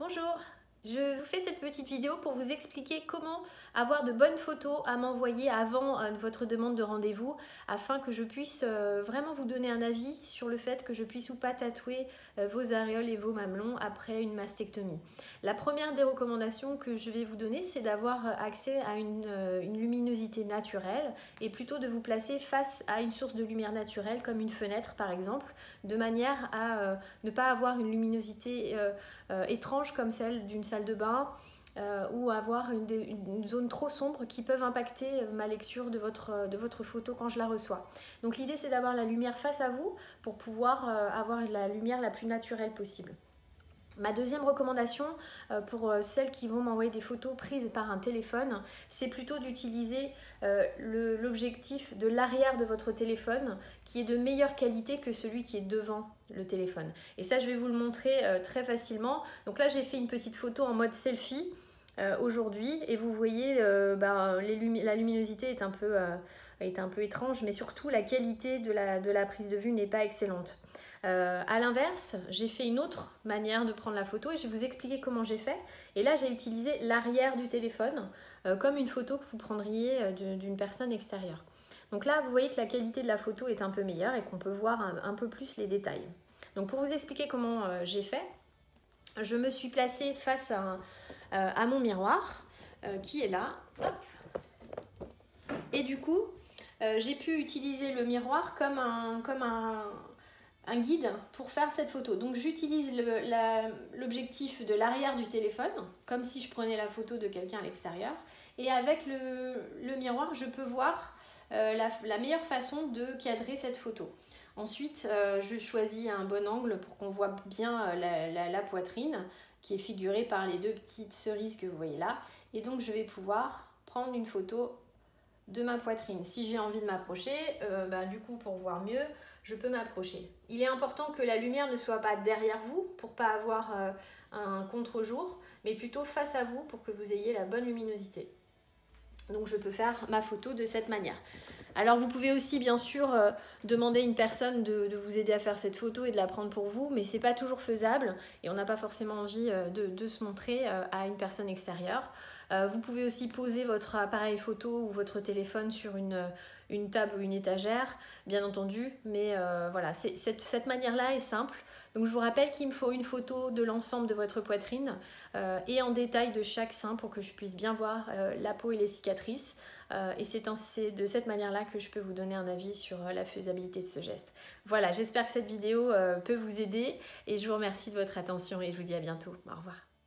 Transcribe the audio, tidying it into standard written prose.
Bonjour, je vous fais cette petite vidéo pour vous expliquer comment avoir de bonnes photos à m'envoyer avant votre demande de rendez-vous afin que je puisse vraiment vous donner un avis sur le fait que je puisse ou pas tatouer vos aréoles et vos mamelons après une mastectomie. La première des recommandations que je vais vous donner, c'est d'avoir accès à une luminosité naturelle et plutôt de vous placer face à une source de lumière naturelle comme une fenêtre par exemple, de manière à ne pas avoir une luminosité étrange comme celle d'une salle de bain ou avoir une zone trop sombre qui peuvent impacter ma lecture de votre photo quand je la reçois. Donc l'idée c'est d'avoir la lumière face à vous pour pouvoir avoir la lumière la plus naturelle possible. Ma deuxième recommandation pour celles qui vont m'envoyer des photos prises par un téléphone, c'est plutôt d'utiliser l'objectif de l'arrière de votre téléphone qui est de meilleure qualité que celui qui est devant le téléphone. Et ça, je vais vous le montrer très facilement. Donc là, j'ai fait une petite photo en mode selfie aujourd'hui et vous voyez, la luminosité est un peu étrange, mais surtout la qualité de la prise de vue n'est pas excellente. À l'inverse, j'ai fait une autre manière de prendre la photo et je vais vous expliquer comment j'ai fait. Et là, j'ai utilisé l'arrière du téléphone comme une photo que vous prendriez d'une personne extérieure. Donc là, vous voyez que la qualité de la photo est un peu meilleure et qu'on peut voir un peu plus les détails. Donc pour vous expliquer comment j'ai fait, je me suis placée face à mon miroir qui est là. Hop. Et du coup, j'ai pu utiliser le miroir comme un guide pour faire cette photo. Donc j'utilise l'objectif de l'arrière du téléphone comme si je prenais la photo de quelqu'un à l'extérieur, et avec le miroir je peux voir la meilleure façon de cadrer cette photo. Ensuite je choisis un bon angle pour qu'on voit bien la poitrine qui est figurée par les deux petites cerises que vous voyez là, et donc je vais pouvoir prendre une photo de ma poitrine. Si j'ai envie de m'approcher, du coup pour voir mieux, je peux m'approcher. Il est important que la lumière ne soit pas derrière vous pour pas avoir un contre-jour, mais plutôt face à vous pour que vous ayez la bonne luminosité. Donc je peux faire ma photo de cette manière. Alors vous pouvez aussi bien sûr demander à une personne de vous aider à faire cette photo et de la prendre pour vous, mais c'est pas toujours faisable et on n'a pas forcément envie de se montrer à une personne extérieure. Vous pouvez aussi poser votre appareil photo ou votre téléphone sur une table ou une étagère, bien entendu, mais voilà, cette manière-là est simple. Donc je vous rappelle qu'il me faut une photo de l'ensemble de votre poitrine et en détail de chaque sein pour que je puisse bien voir la peau et les cicatrices. Et c'est de cette manière-là que je peux vous donner un avis sur la faisabilité de ce geste. Voilà, j'espère que cette vidéo peut vous aider et je vous remercie de votre attention et je vous dis à bientôt. Au revoir.